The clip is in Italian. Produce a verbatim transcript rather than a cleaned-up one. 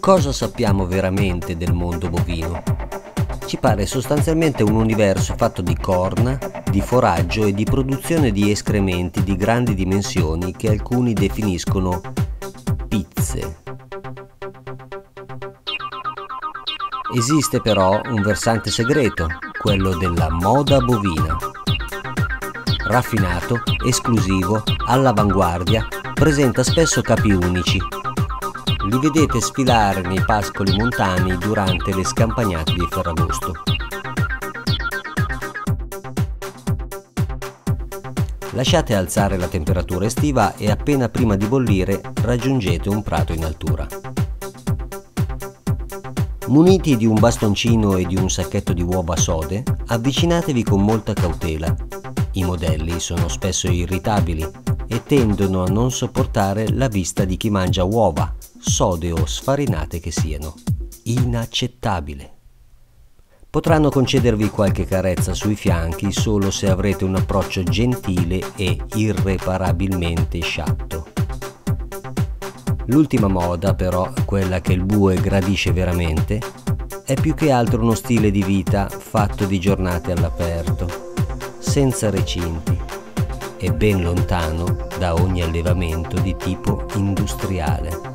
Cosa sappiamo veramente del mondo bovino? Ci pare sostanzialmente un universo fatto di corna, di foraggio e di produzione di escrementi di grandi dimensioni che alcuni definiscono pizze. Esiste però un versante segreto, quello della moda bovina. Raffinato, esclusivo, all'avanguardia, presenta spesso capi unici. Li vedete sfilare nei pascoli montani durante le scampagnate di Ferragosto. Lasciate alzare la temperatura estiva e appena prima di bollire raggiungete un prato in altura. Muniti di un bastoncino e di un sacchetto di uova sode, avvicinatevi con molta cautela. I modelli sono spesso irritabili e tendono a non sopportare la vista di chi mangia uova, sode o sfarinate che siano. Inaccettabile. Potranno concedervi qualche carezza sui fianchi solo se avrete un approccio gentile e irreparabilmente sciatto. L'ultima moda, però, quella che il bue gradisce veramente, è più che altro uno stile di vita fatto di giornate all'aperto, senza recinti e ben lontano da ogni allevamento di tipo industriale.